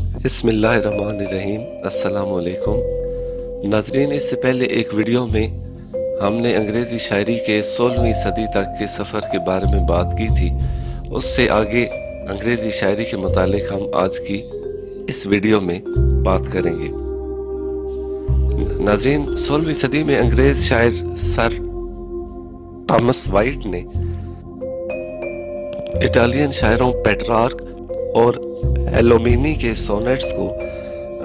बिस्मिल्लाहिर्रहमानिर्रहीम। अस्सलामुअलैकुम नाज़रीन, इससे पहले एक वीडियो में हमने अंग्रेज़ी शायरी के 16वीं सदी तक के सफ़र के बारे में बात की थी। उससे आगे अंग्रेज़ी शायरी के मुतालिक हम आज की इस वीडियो में बात करेंगे। नाज़रीन, 16वीं सदी में अंग्रेज़ शायर सर थॉमस वाइट ने इटालियन शायरों पेट्रार्क और एलोमिनी के सोनेट्स को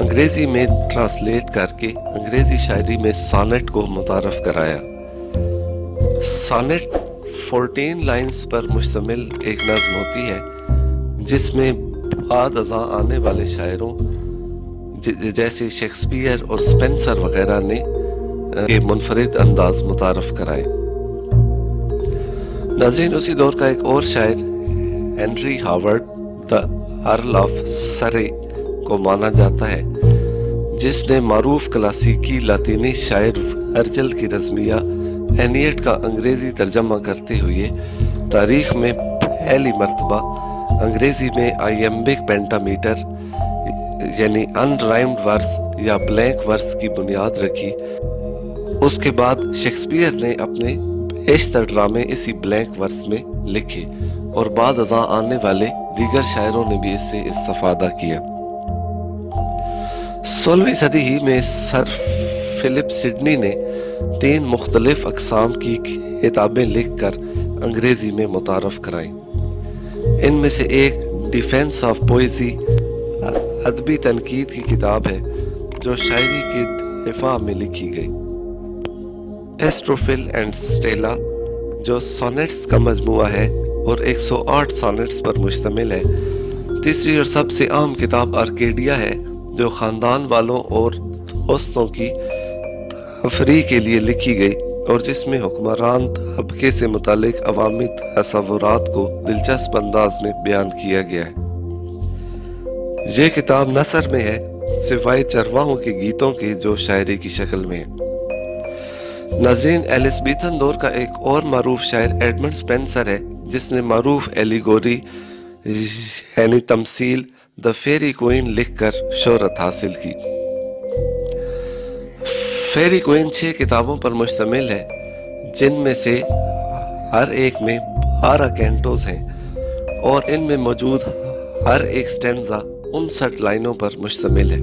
अंग्रेज़ी में ट्रांसलेट करके अंग्रेज़ी शायरी में सोनेट को मुतारफ़ कराया। सोनेट 14 लाइन्स पर मुश्तमिल एक नज़्म होती है जिसमें बाद अज़ा आने वाले शायरों जैसे शेक्सपियर और स्पेंसर वगैरह ने के मुनफरिद अंदाज मुतारफ़ कराए। नाज़रीन, उसी दौर का एक और शायर Henry Howard earl of Surrey को माना जाता है, जिसने मारूफ क्लासिकी लातीनी शायर वर्जिल की रज़मिया एनियड का अंग्रेज़ी तर्जमा करते हुए तारीख में पहली मरतबा अंग्रेज़ी में आइम्बिक पेंटामीटर यानी अनराइम्ड वर्स या ब्लैंक वर्स की बुनियाद रखी। उसके बाद शेक्सपियर ने अपने बेशतर ड्रामे इसी ब्लैंक वर्स में लिखे और बाद अज़ा आने वाले दीगर शायरों ने भी इससे इस्तेफादा किया। 16वीं सदी ही में सर फिलिप सिडनी ने 3 मुख्तलिफ अकसाम की किताबें लिखकर अंग्रेज़ी में मुतारफ़ कराई। इनमें से एक डिफेंस ऑफ पोइज़ी अदबी तनकीद की किताब है जो शायरी के दिफा में लिखी गई। एस्ट्रोफिल एंड स्टेला जो सोनेट्स का मजमुआ है और 108 सोनेट्स पर मुश्तमिल है। तीसरी और सबसे आम किताब आर्केडिया है जो ख़ानदान वालों और दोस्तों की तफरी के लिए लिखी गई और जिसमें हुक्मरान तबके से मुतालिक अवामी तसव्वुरात को दिलचस्प अंदाज में बयान किया गया है। ये किताब नसर में है सिवाय चरवाहों के गीतों के जो शायरी की शक्ल में है। नाज़रीन, एलिज़ाबेथन दौर का एक और मारूफ शायर एडमंड स्पेंसर है जिसने मारूफ एलिगोरी यानी तमसील द फेरी क्वीन लिखकर शोहरत हासिल की। फेरी क्वीन 6 किताबों पर मुश्तमिल है जिनमें से हर एक में 12 कैंटोज हैं और इनमें मौजूद हर एक स्टेंजा 59 लाइनों पर मुश्तमिल है।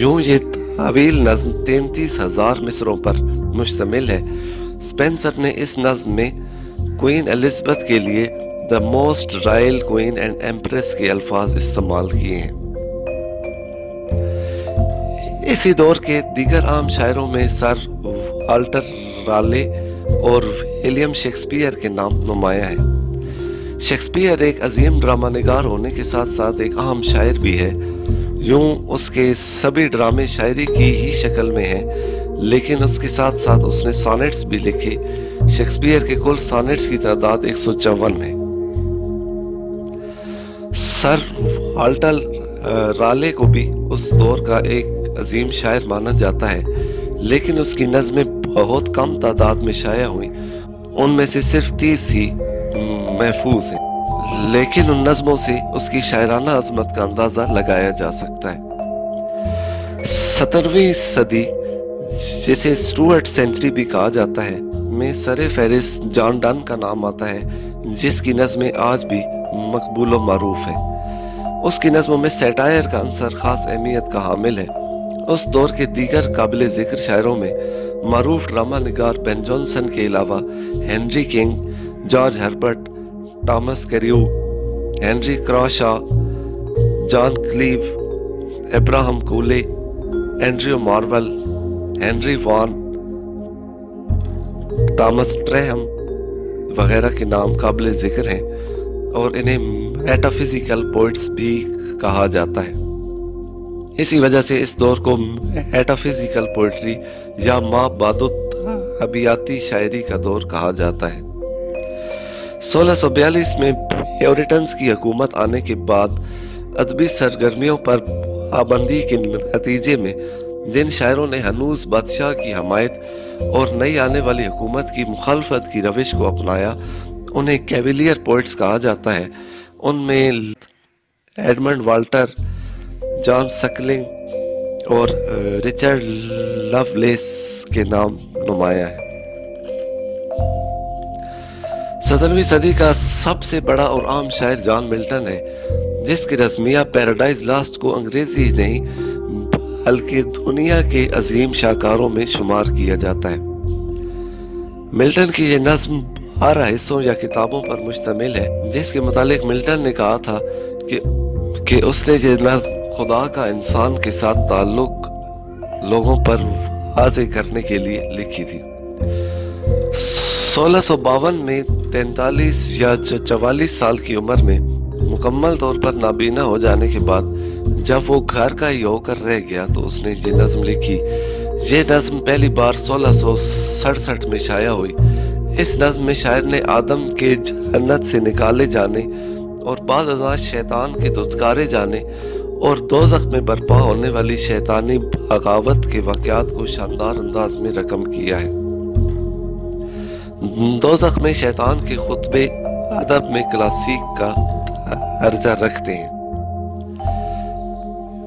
यूं ये तवील नज़म 33,000 मिसरों पर मुश्तमिल है। स्पेंसर ने इस नज़म में क्वीन एलिज़ाबेथ के लिए the most royal queen and empress के अल्फाज इस्तेमाल किए हैं। इसी दौर के दीगर आम शायरों में सर वाल्टर राले और विलियम शेक्सपियर के नाम नुमाया है। शेक्सपियर एक अजीम ड्रामा निगार होने के साथ साथ एक आम शायर भी है। यूं उसके सभी ड्रामे शायरी की ही शक्ल में हैं, लेकिन उसके साथ साथ उसने सोनेट्स भी लिखे। शेक्सपियर के कुल सोनेट्स की तादाद 154 है। सर वाल्टर राले को भी उस दौर का एक अजीम शायर माना जाता है, लेकिन उसकी नज़में बहुत कम तादाद में शाया हुई। उनमें से सिर्फ 30 ही महफूज हैं, लेकिन उन नज़मों से उसकी शायराना अजमत का अंदाज़ा लगाया जा सकता है। 17वीं सदी, जिसे स्टुअर्ट सेंचुरी भी कहा जाता है, में सरे फहरिस्त जॉन डन का नाम आता है जिसकी नज़में आज भी मकबूल व मारूफ है। उसकी नज़मों में सैटायर का अंसर ख़ास अहमियत का हामिल है। उस दौर के दीगर काबिल ज़िक्र शायरों में मारूफ ड्रामा निगार बेन जॉनसन के अलावा Henry King, George Herbert, Thomas Carew, Henry Crashaw, John Cleve, Abraham Cowley, Andrew Marvell, Henry Vaughan, Thomas Traherne वगैरह के नाम काबिल जिक्र हैं और इन्हें मेटाफिजिकल पोइट्स भी कहा जाता है। इसी वजह से इस दौर को मेटाफिजिकल पोइट्री या मा बादो तबीयाती शायरी का दौर कहा जाता है। 1642 में प्योरिटन्स की हुकूमत आने के बाद अदबी सरगर्मियों पर पाबंदी के नतीजे में जिन शायरों ने हनूस बादशाह की हमायत और नई आने वाली हुकूमत की मुखालफत की रविश को अपनाया, उन्हें कैविलियर पोइट्स कहा जाता है। उनमें एडमंड वाल्टर जॉन सकलिंग और रिचर्ड लवलेस के नाम नुमायां है। 17वीं सदी का सबसे बड़ा और आम शायर जॉन मिल्टन है, जिसकी रस्मिया पैराडाइज लॉस्ट को अंग्रेजी नहीं बल्कि दुनिया के अजीम शाकारों में शुमार किया जाता है। मिल्टन की यह नज्म 12 हिस्सों या किताबों पर मुश्तमिल है, जिसके मुतालिक मिल्टन ने कहा था कि उसने ये नज्म खुदा का इंसान के साथ ताल्लुक लोगों पर वाज़े करने के लिए लिखी थी। 1652 में 43 या 44 साल की उम्र में मुकम्मल तौर पर नाबीना हो जाने के बाद जब वो घर का ही होकर रह गया तो उसने ये नज्म लिखी। ये नज्म पहली बार 1667 में शाया हुई। इस नज्म में शायर ने आदम के जन्नत से निकाले जाने और बाद अज़ात शैतान के दुत्कारे जाने और दोज़ख में बरपा होने वाली शैतानी बगावत के वाक़यात को शानदार अंदाज में रकम किया है। दोज़ख में शैतान के खुतबे अदब में क्लासिक का दर्जा रखते हैं।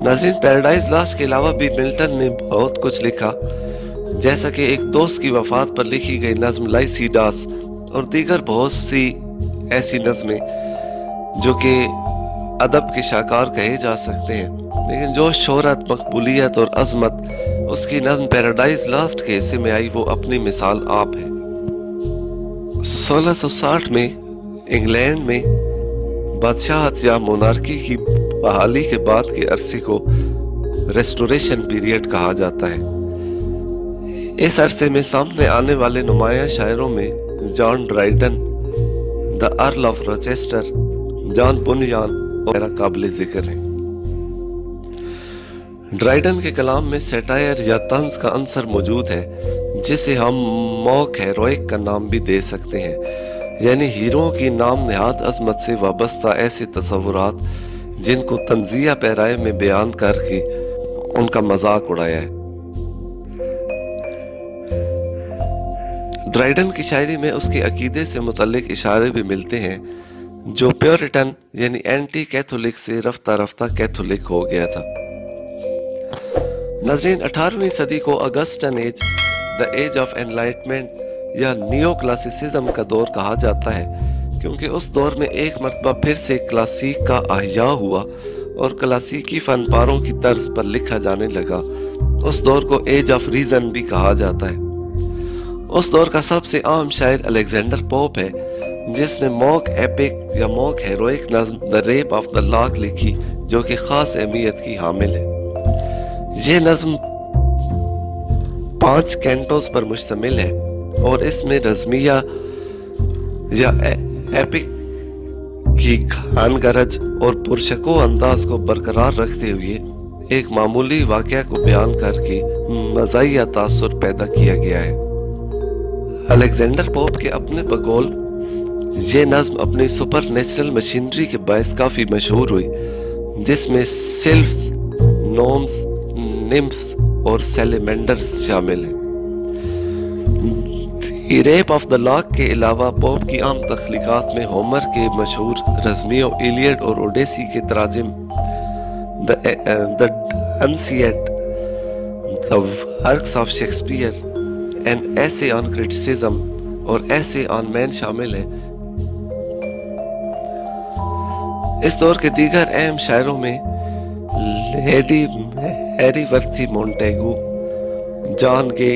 नाज़रीन, पैराडाइज लॉस्ट के अलावा भी मिल्टन ने बहुत कुछ लिखा, जैसा कि एक दोस्त की वफात पर लिखी गई नज्म लाइसीडास और दीगर बहुत सी ऐसी नज़में जो कि अदब के शाकार कहे जा सकते हैं, लेकिन जो शोहरत, मकबूलियत और अजमत उसकी नज्म पैराडाइज लॉस्ट के हिस्से में आई वो अपनी मिसाल आप है। 1660 में इंग्लैंड में बादशाहत या मोनार्की की बहाली के बाद के अरसे को रेस्टोरेशन पीरियड कहा जाता है। इस अरसे में सामने आने वाले नुमाया शायरों में John Dryden, the Earl of Rochester, John Bunyan और काबिल जिक्र हैं। ड्राइडन के कलाम में सेटायर या तंज का अंसर मौजूद है, जिसे हम मॉक हेरोइक का नाम भी दे सकते हैं, यानी हीरों की नाम नहाद अजमत से वाबस्ता ऐसे तस्वुरात जिनको तंजिया पैराए में बयान करके उनका मजाक उड़ाया है। ड्राइडन की शायरी में उसके अकीदे से मुतल्लिक इशारे भी मिलते हैं, जो प्योरिटन यानी एंटी कैथोलिक से रफ्ता रफ्ता कैथोलिक हो गया था। नाज़रीन, 18वीं सदी को Augustan age, the age of enlightenment या नियो क्लासिसिज्म का दौर कहा जाता है, क्योंकि उस दौर में एक मरतबा फिर से क्लासिक का अहया हुआ और क्लासिकी फनपारों की तर्ज पर लिखा जाने लगा। उस दौर को एज ऑफ रीजन भी कहा जाता है। उस दौर का सबसे आम शायर अलेक्जेंडर पोप है, जिसने मॉक एपिक या मॉक हेरोइक नज्म the rape of the lock लिखी, जो कि खास अहमियत की हामिल है। यह नज्म 5 कैंटोस पर मुश्तमिल है और इसमें रज़मिया या एपिक की खान गरज और पुरशको अंदाज को बरकरार रखते हुए एक मामूली वाक़या को बयान करके मज़ाहिया तासुर पैदा किया गया है। अलेक्जेंडर पोप के अपने बकौल ये नज्म अपनी सुपर नेचुरल मशीनरी के बायस काफ़ी मशहूर हुई, जिसमें सिल्फ्स, नोम्स, निम्स और सैलेमेंडर्स शामिल हैं। रेप ऑफ द लॉक के अलावा पोप की आम तख्लीक़ात में होमर के मशहूर रज़मियों इलियड और ओडेसी के तराजिम, the Dunciad, the works of Shakespeare, an essay on criticism और एसे ऑन मैन शामिल है। इस दौर के दीगर अहम शायरों में lady हैरीवर्थी Montagu, John Gay,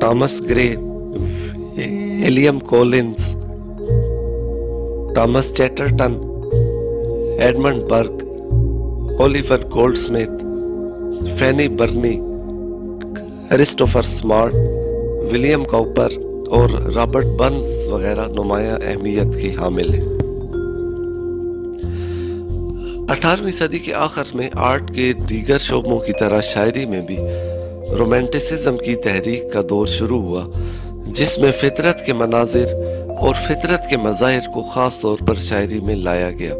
Thomas Gray, William Collins, Thomas Chatterton, Edmund Burke, Oliver Goldsmith, Fanny Burney, Christopher Smart, William Cowper और रॉबर्ट बर्न्स वगैरह नुमाया अहमियत की हामिल हैं। 18वीं सदी के आखिर में आर्ट के दीगर शोबों की तरह शायरी में भी रोमांटिसिज्म की तहरीक का दौर शुरू हुआ, जिसमें फितरत के मनाजिर और फितरत के मज़ाहिर को ख़ास तौर पर शायरी में लाया गया।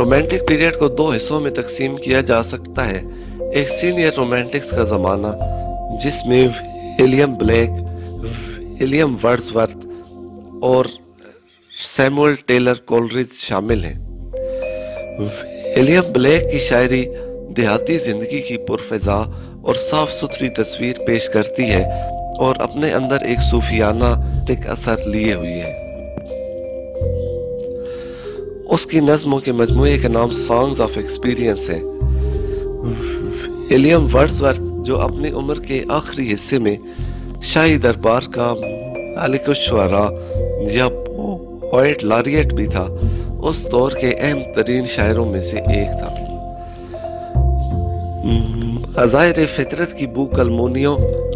रोमांटिक पीरियड को 2 हिस्सों में तकसीम किया जा सकता है। एक सीनियर रोमांटिक्स का ज़माना, जिसमें विलियम ब्लेक, विलियम वर्ड्सवर्थ और सैमुअल टेलर कोलरिज शामिल हैं। विलियम ब्लेक की शायरी देहाती जिंदगी की पुरफिजा और साफ सुथरी तस्वीर पेश करती है और अपने अंदर एक सूफियाना एक असर लिए हुई है। उसकी नज़मों के मजमूए का नाम सॉन्ग्स ऑफ एक्सपीरियंस है। विलियम वर्ड्सवर्थ जो अपनी उम्र के आखिरी हिस्से में शाही दरबार का मालिक-उश-शुअरा या पोएट लॉरिएट भी था, उस दौर के अहम तरीन शायरों में से एक था। अज़ाहिर फितरत की बू कलमोनियों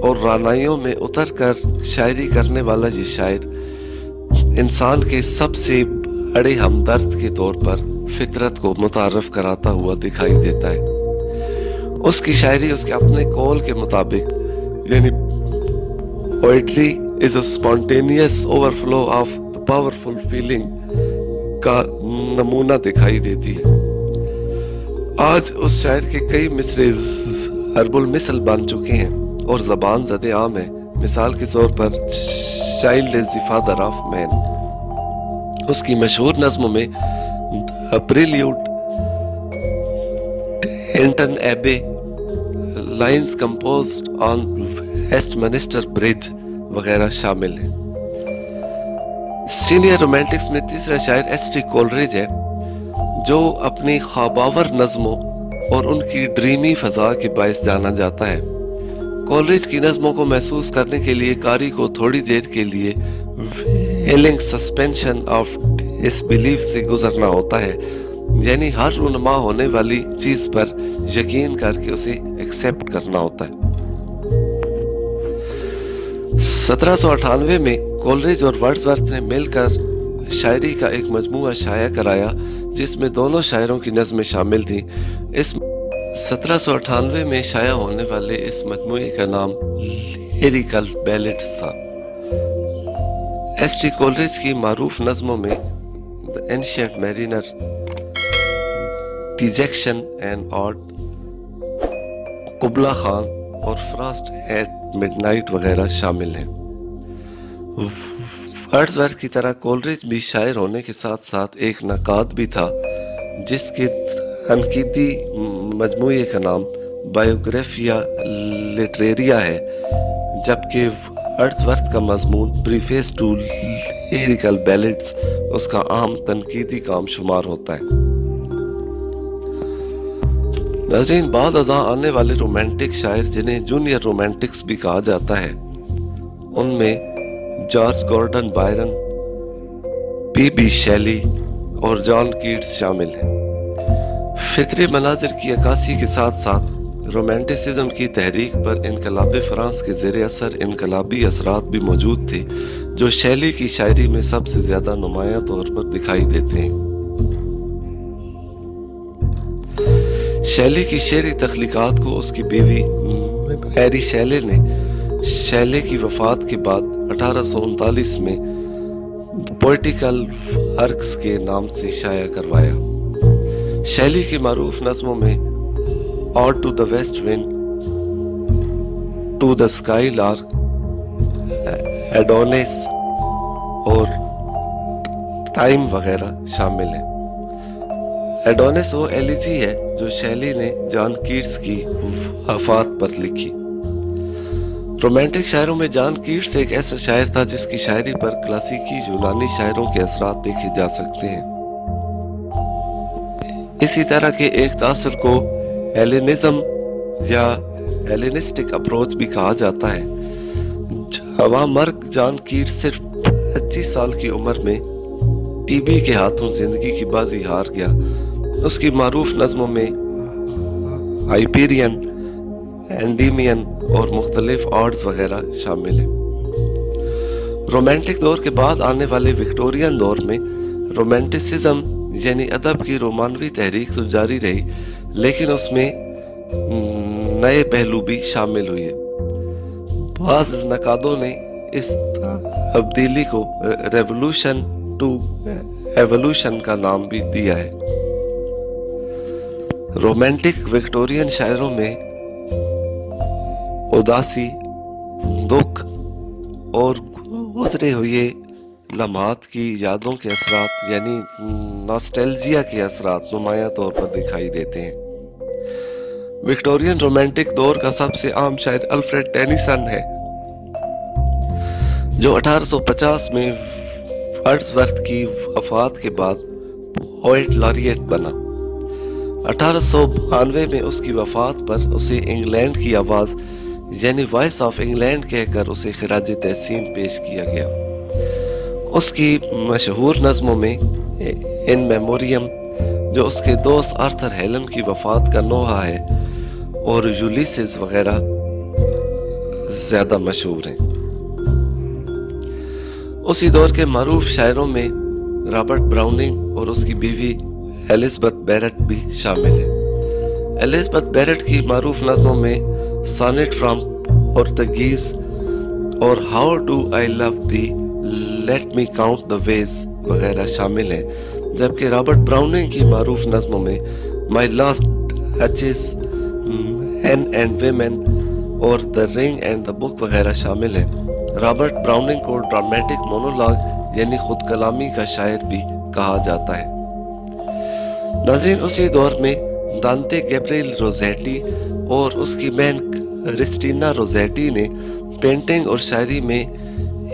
और रानाइयों में उतर कर शायरी करने वाला ये शायर इंसान के सबसे बड़े हमदर्द के तौर पर फितरत को मुतारफ कराता हुआ दिखाई देता है। उसकी शायरी उसके अपने कौल के मुताबिक यानी poetry is a spontaneous overflow of the powerful feeling का नमूना दिखाई देती है। आज उस शायर के कई मिसरे हर्बुल मिसल बन चुके हैं और जबान ज़दे आम है। मिसाल के तौर पर child is the father of man. उसकी मशहूर नज्मों में prelude, Tintern Abbey, lines composed on Westminster bridge वगैरह शामिल हैं। सीनियर रोमांटिक्स में तीसरा शायर एस्ट्री कोलरिज है जो अपनी ख्वाबावर नज़मों और उनकी ड्रीमी फ़ज़ा के बायस जाना जाता है। कोलरिज की नज़मों को महसूस करने के लिए कारी को थोड़ी देर के लिए व्हीलिंग सस्पेंशन ऑफ डिसबिलीफ से गुजरना होता है, यानी हर रुनमा होने वाली चीज पर यकीन करके उसे एक्सेप्ट करना होता है। 1798 में कोलरिज और वर्ड्सवर्थ ने मिलकर शायरी का एक मजमूआ शाया कराया जिसमें दोनों शायरों की नज़में शामिल थी। इस 1798 में शाया होने वाले इस मजमूए का नाम लिरिकल बैलेड्स था। एस टी कोलरिज की मारूफ नज़मों में the ancient mariner, dejection and ode, Kubla Khan और फ्रॉस्ट एट मिडनाइट वगैरह शामिल हैं। वर्ड्सवर्थ की तरह कोलरिज भी शायर होने के साथ साथ एक नक़ाद भी था जिसके तनकीदी मजमूए का नाम बायोग्राफिया लिटरेरिया है, जबकि वर्ड्सवर्थ का मजमून प्रीफेस टू लिरिकल बैलेड्स उसका आम तनकीदी काम शुमार होता है। नाज़रीन, बाद अज़ां आने वाले रोमांटिक शायर जिन्हें जूनियर रोमांटिक्स भी कहा जाता है उनमें George Gordon Byron, P B. Shelley और जॉन कीट्स शामिल हैं। फितरी मनाजिर की अक्कासी के साथ साथ रोमांटिसिज्म की तहरीक पर इनकलाब फ्रांस के ज़ेर असर इनकलाबी असरात भी मौजूद थे जो शेली की शायरी में सबसे ज़्यादा नुमाया तौर पर दिखाई देते हैं। शैली की शेरी तख्लीकात को उसकी बीवी मैरी शैले ने शैले की वफात के बाद 1839 में पोइटिकल वर्क्स के नाम से शाया करवाया। शैली की मारूफ नज़मों में ode to the west wind, to the skylark, Adonais और टाइम वगैरह शामिल हैं। एडोनिस वो एलिजी है जो शैली ने जॉन कीट्स की वफात पर लिखी। रोमांटिक शायरों में जॉन कीट्स एक ऐसा शायर था जिसकी शायरी पर क्लासिकी यूनानी शायरों के असरात देखे जा सकते हैं। इसी तरह के एक तासर को हेलेनिज्म या हेलेनिस्टिक अप्रोच भी कहा जाता है। जवामर्ग जॉन कीट्स सिर्फ 25 साल की उम्र में टीबी के हाथों जिंदगी की बाजी हार गया। उसकी मारूफ नज़मों में आइबेरियन, एंडीमियन और मुख्तलिफ ऑड्स वगैरह शामिल हैं। रोमांटिक दौर के बाद आने वाले विक्टोरियन दौर में रोमांटिसिज्म यानी अदब की रोमानवी तहरीक तो जारी रही, लेकिन उसमें नए पहलू भी शामिल हुए। बाज़ नक़ादों ने इस तब्दीली को रेवोल्यूशन टू एवोल्यूशन का नाम भी दिया है। रोमांटिक विक्टोरियन शायरों में उदासी, दुख और गुजरे हुए लम्हात की यादों के असरात यानी नॉस्टैल्जिया के असरात नुमाया तौर पर दिखाई देते हैं। विक्टोरियन रोमांटिक दौर का सबसे आम शायर अल्फ्रेड टेनिसन है, जो 1850 में वर्ड्सवर्थ की वफात के बाद पोएट लॉरिएट बना। 1892 में उसकी वफात पर उसे इंग्लैंड की आवाज़ यानी वॉइस ऑफ इंग्लैंड कहकर उसे खिराज तहसीन पेश किया गया। उसकी मशहूर नज़मों में इन मेमोरियम, जो उसके दोस्त आर्थर हेलन की वफात का नोहा है, और यूलिसिस वगैरह ज़्यादा मशहूर हैं। उसी दौर के मरूफ शायरों में रॉबर्ट ब्राउनिंग और उसकी बीवी एलिज़ाबेथ बैरेट भी शामिल हैं। एलिज़ाबेथ बैरेट की मरूफ नज़मों में सॉनेट फ्रॉम पोर्तगीज़ और how do I love thee, let me count the ways वगैरह शामिल हैं, जबकि रॉबर्ट ब्राउनिंग की मारूफ नज़मों में my last duchess, men and women और the ring and the book वगैरह शामिल हैं। रॉबर्ट ब्राउनिंग को ड्रामेटिक मोनोलॉग यानी खुद कलामी का शायर भी कहा जाता है। नाज़रीन, उसी दौर में दांते गैब्रियल रोज़ेटी और उसकी बहन क्रिस्टीना रोज़ेटी ने पेंटिंग और शायरी में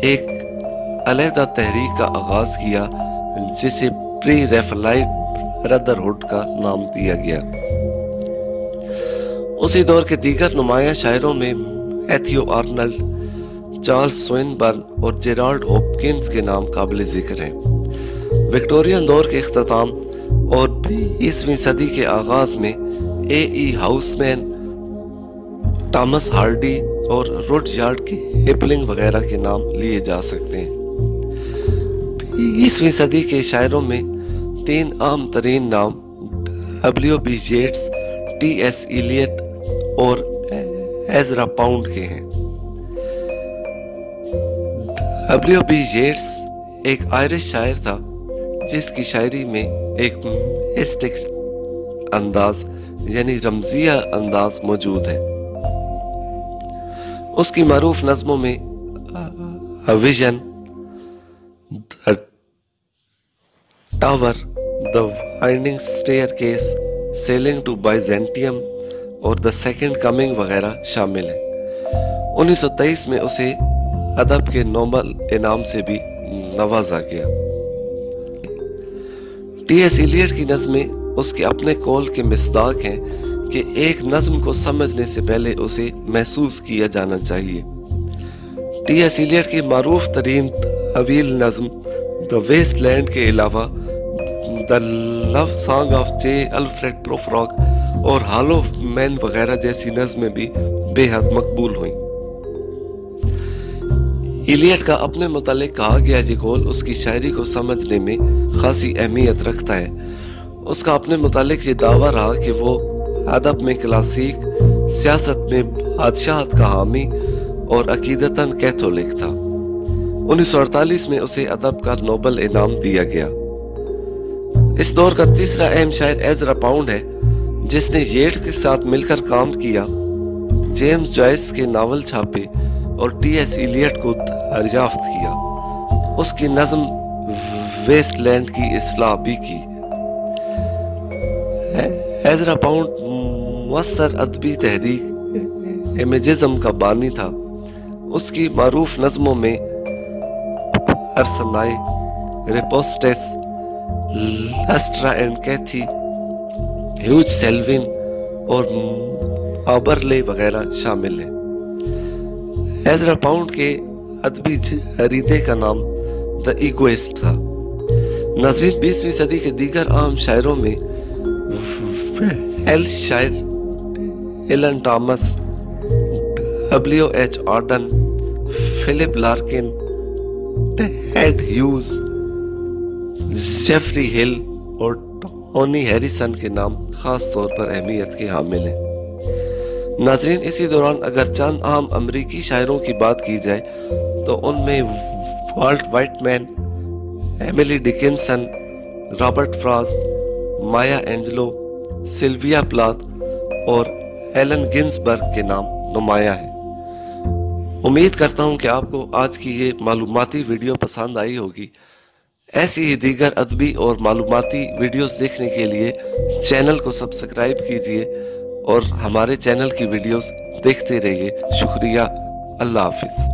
एक अलहदा तहरीक का आगाज़ किया, जिसे प्री रेफलाइट ब्रदरहुड का नाम दिया गया। उसी दौर के दीगर नुमाया शायरों में मैथ्यू आर्नल्ड, चार्ल्स स्विनबर्न और जेराल्ड हॉपकिंस के नाम काबिल जिक्र हैं। विक्टोरियन दौर के अख्ताम और 20वीं सदी के आगाज़ में ए.ई. हाउसमैन, टॉमस हार्डी और रुडयार्ड की हिपलिंग वगैरह के नाम लिए जा सकते हैं। 20वीं सदी के शायरों में तीन आम तरीन नाम W.B. Yeats, T.S. इलियट और एजरा पाउंड के हैं। W.B. येट्स एक आयरिश शायर था, जिसकी शायरी में एक मिस्टिक अंदाज यानी रमजिया अंदाज मौजूद है। उसकी मारूफ नज़मों में a vision, the tower, the winding staircase, sailing to Byzantium और द सेकंड कमिंग वगैरह शामिल हैं। 1923 में उसे अदब के नोबेल इनाम से भी नवाजा गया। T.S. इलियट की नज़में उसके अपने कौल के मिस्दाक हैं कि एक नज़म को समझने से पहले उसे महसूस किया जाना चाहिए। T.S. इलियट की मारूफ तरीन अवील नज़म द वेस्टलैंड के अलावा the love song of J Alfred Prufrock और हाल ऑफ मैन वगैरह जैसी नज़में भी बेहद मकबूल हुई। इलियट का अपने मुतालिक कहा गया ये कौल उसकी शायरी को समझने में खासी अहमियत रखता है। उसका अपने मुतालिक ये दावा रहा कि वो अदब में क्लासिक, सियासत में बादशाहत का हामी और अकीदतन कैथोलिक था। 1948 में उसे अदब का नोबेल इनाम दिया गया। इस दौर का तीसरा अहम शायर एजरा पाउंड है, जिसने येट्स के साथ मिलकर काम किया, जेम्स जॉयस के नावल छापे और T.S. इलियट को दरियाफ्त किया। उसकी नज़म वेस्टलैंड की इस्लाह भी की। एजरा पाउंड मुअस्सर अदबी तहरीक इमेजिज्म का बानी था। उसकी मारूफ नज़मों में Personae, Ripostes, Lustra and Cathay, Hugh Selwyn और आबरले वगैरह शामिल हैं। एजरा पाउंड के अदबी जरीदे का नाम द इगोइस्ट था। नाज़रीन, 20वीं सदी के दीगर आम शायरों में वेल्श शायर Dylan Thomas, W.H. Auden, Philip Larkin, Ted Hughes, Geoffrey Hill और टॉनी हैरिसन के नाम खास तौर पर अहमियत के हामिल हैं। नाज़रीन, इसी दौरान अगर चंद आम अमरीकी शायरों की बात की जाए तो उनमें Walt Whitman, Emily Dickinson, Robert Frost, Maya Angelou, Sylvia Plath और एलन गिन्सबर्ग के नाम नुमाया है। उम्मीद करता हूं कि आपको आज की ये मालूमाती वीडियो पसंद आई होगी। ऐसी ही दीगर अदबी और मालूमाती वीडियोस देखने के लिए चैनल को सब्सक्राइब कीजिए और हमारे चैनल की वीडियोस देखते रहिए। शुक्रिया। अल्लाह हाफिज़।